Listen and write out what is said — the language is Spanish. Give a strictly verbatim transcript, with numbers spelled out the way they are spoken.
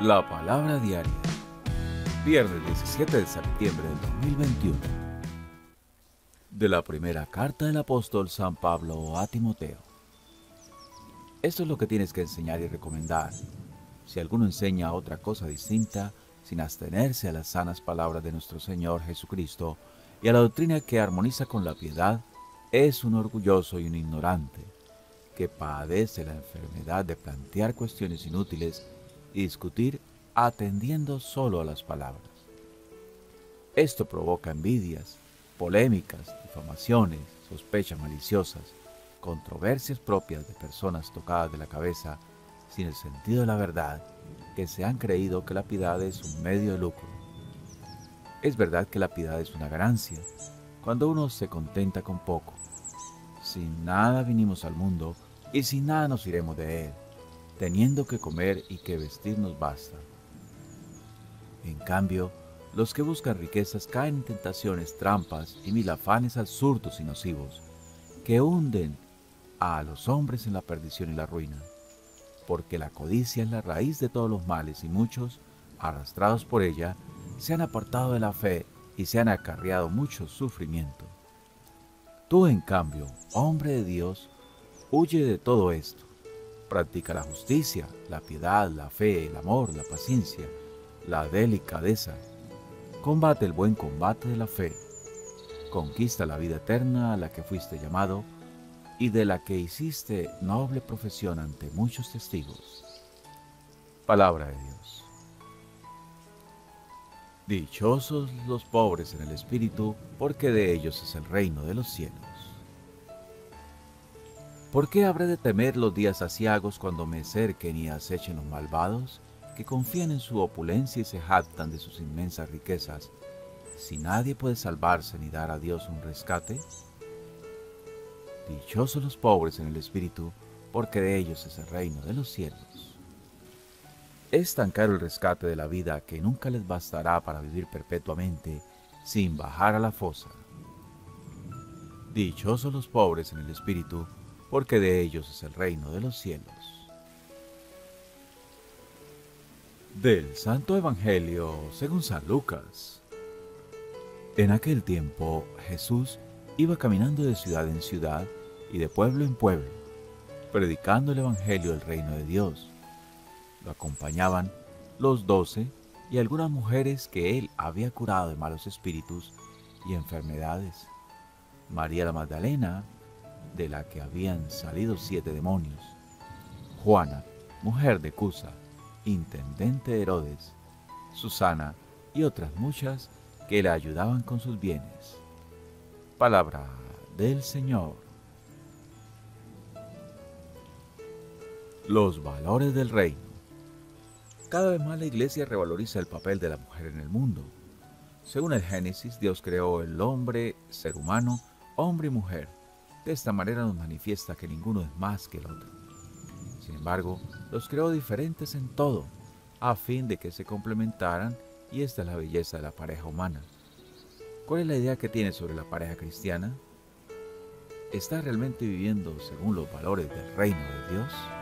La palabra diaria. Viernes diecisiete de septiembre del dos mil veintiuno. De la primera carta del apóstol San Pablo a Timoteo. Esto es lo que tienes que enseñar y recomendar. Si alguno enseña otra cosa distinta, sin abstenerse a las sanas palabras de nuestro Señor Jesucristo y a la doctrina que armoniza con la piedad, es un orgulloso y un ignorante, que padece la enfermedad de plantear cuestiones inútiles y discutir atendiendo solo a las palabras. Esto provoca envidias, polémicas, difamaciones, sospechas maliciosas, controversias propias de personas tocadas de la cabeza sin el sentido de la verdad, que se han creído que la piedad es un medio de lucro. Es verdad que la piedad es una ganancia, cuando uno se contenta con poco. Sin nada vinimos al mundo y sin nada nos iremos de él, teniendo que comer y que vestir nos basta. En cambio, los que buscan riquezas caen en tentaciones, trampas y mil afanes absurdos y nocivos, que hunden a los hombres en la perdición y la ruina, porque la codicia es la raíz de todos los males y muchos, arrastrados por ella, se han apartado de la fe y se han acarreado mucho sufrimiento. Tú, en cambio, hombre de Dios, huye de todo esto. Practica la justicia, la piedad, la fe, el amor, la paciencia, la delicadeza. Combate el buen combate de la fe. Conquista la vida eterna a la que fuiste llamado y de la que hiciste noble profesión ante muchos testigos. Palabra de Dios. Dichosos los pobres en el espíritu, porque de ellos es el reino de los cielos. ¿Por qué habré de temer los días aciagos, cuando me cerquen y acechen los malvados, que confían en su opulencia y se jactan de sus inmensas riquezas, si nadie puede salvarse ni dar a Dios un rescate? Dichosos los pobres en el espíritu, porque de ellos es el reino de los cielos. Es tan caro el rescate de la vida que nunca les bastará para vivir perpetuamente sin bajar a la fosa. Dichosos los pobres en el espíritu, porque de ellos es el reino de los cielos. Del Santo Evangelio según San Lucas. En aquel tiempo Jesús iba caminando de ciudad en ciudad y de pueblo en pueblo, predicando el Evangelio del Reino de Dios. Lo acompañaban los doce y algunas mujeres que él había curado de malos espíritus y enfermedades. María la Magdalena, de la que habían salido siete demonios. Juana, mujer de Cusa, intendente de Herodes. Susana y otras muchas que le ayudaban con sus bienes. Palabra del Señor. Los valores del reino. Cada vez más la Iglesia revaloriza el papel de la mujer en el mundo. Según el Génesis, Dios creó el hombre, ser humano, hombre y mujer. De esta manera nos manifiesta que ninguno es más que el otro. Sin embargo, los creó diferentes en todo, a fin de que se complementaran, y esta es la belleza de la pareja humana. ¿Cuál es la idea que tienes sobre la pareja cristiana? ¿Estás realmente viviendo según los valores del reino de Dios?